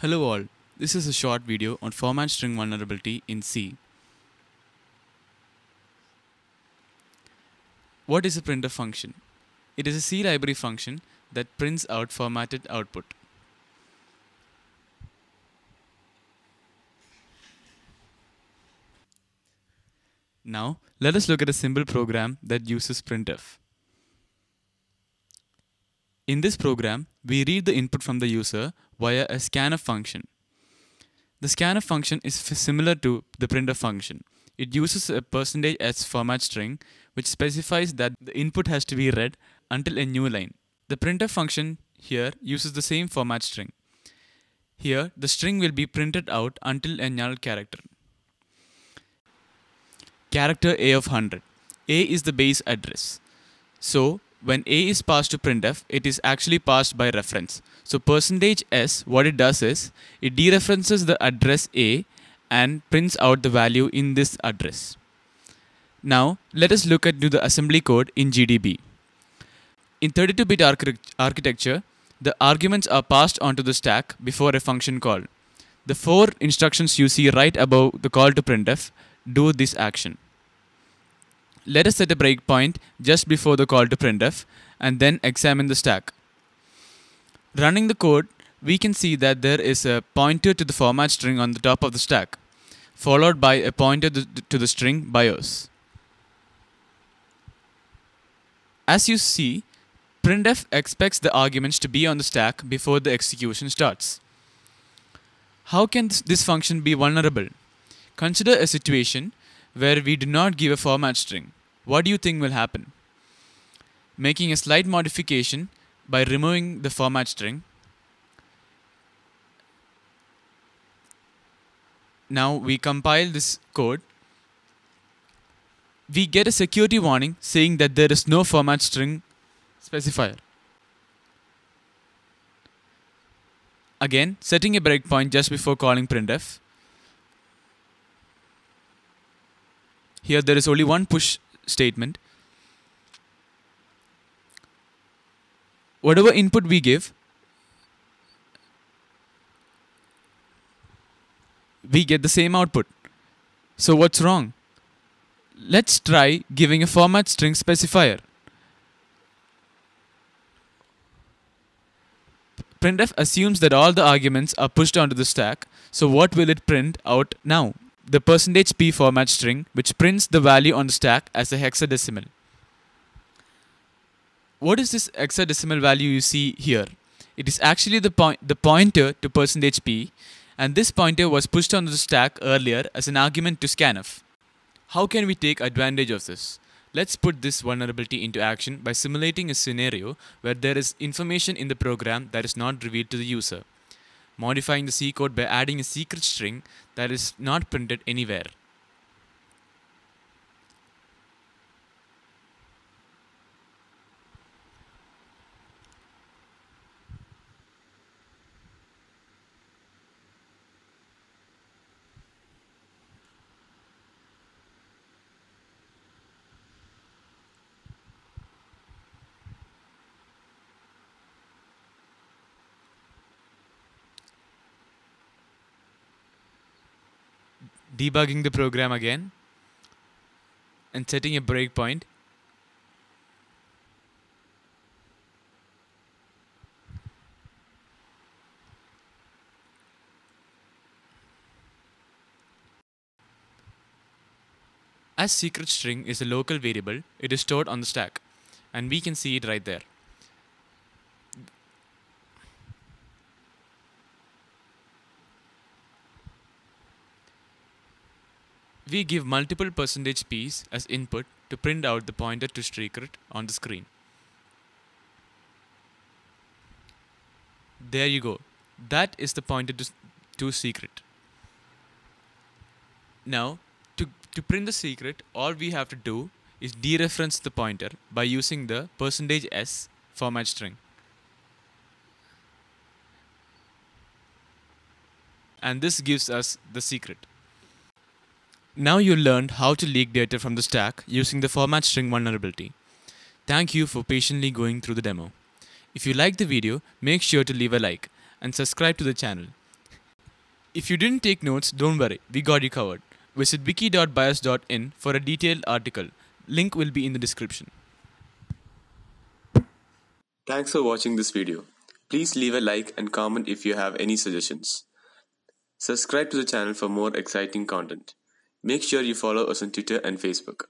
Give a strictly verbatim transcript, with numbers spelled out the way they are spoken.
Hello all, this is a short video on format string vulnerability in C. What is a printf function? It is a C library function that prints out formatted output. Now, let us look at a simple program that uses printf. In this program, we read the input from the user via a scanf function. The scanf function is similar to the printf function. It uses a percentage s format string, which specifies that the input has to be read until a new line. The printf function here uses the same format string. Here, the string will be printed out until a null character. Character A of one hundred. A is the base address. So, when A is passed to printf, it is actually passed by reference. So percentage s, what it does is, it dereferences the address A and prints out the value in this address. Now, let us look at the assembly code in G D B. In thirty-two bit architecture, the arguments are passed onto the stack before a function call. The four instructions you see right above the call to printf do this action. Let us set a breakpoint just before the call to printf and then examine the stack. Running the code, we can see that there is a pointer to the format string on the top of the stack, followed by a pointer to the string bios. As you see, printf expects the arguments to be on the stack before the execution starts. How can this function be vulnerable? Consider a situation where we do not give a format string. What do you think will happen? Making a slight modification by removing the format string. Now we compile this code. We get a security warning saying that there is no format string specifier. Again, setting a breakpoint just before calling printf. Here there is only one push statement. Whatever input we give, we get the same output. So what's wrong? Let's try giving a format string specifier. Printf assumes that all the arguments are pushed onto the stack. So what will it print out now? The percentage p format string, which prints the value on the stack as a hexadecimal. What is this hexadecimal value you see here? It is actually the, point, the pointer to percentage p, and this pointer was pushed onto the stack earlier as an argument to scanf. How can we take advantage of this? Let's put this vulnerability into action by simulating a scenario where there is information in the program that is not revealed to the user, modifying the C code by adding a secret string that is not printed anywhere. Debugging the program again and setting a breakpoint. As secret string is a local variable, it is stored on the stack, and we can see it right there. We give multiple percentage p's as input to print out the pointer to secret on the screen. There you go. That is the pointer to, to secret. Now, to, to print the secret, all we have to do is dereference the pointer by using the percentage s format string. And this gives us the secret. Now you learned how to leak data from the stack using the format string vulnerability. Thank you for patiently going through the demo. If you liked the video, make sure to leave a like and subscribe to the channel. If you didn't take notes, don't worry, we got you covered. Visit wiki dot b i o s dot in for a detailed article. Link will be in the description. Thanks for watching this video. Please leave a like and comment if you have any suggestions. Subscribe to the channel for more exciting content. Make sure you follow us on Twitter and Facebook.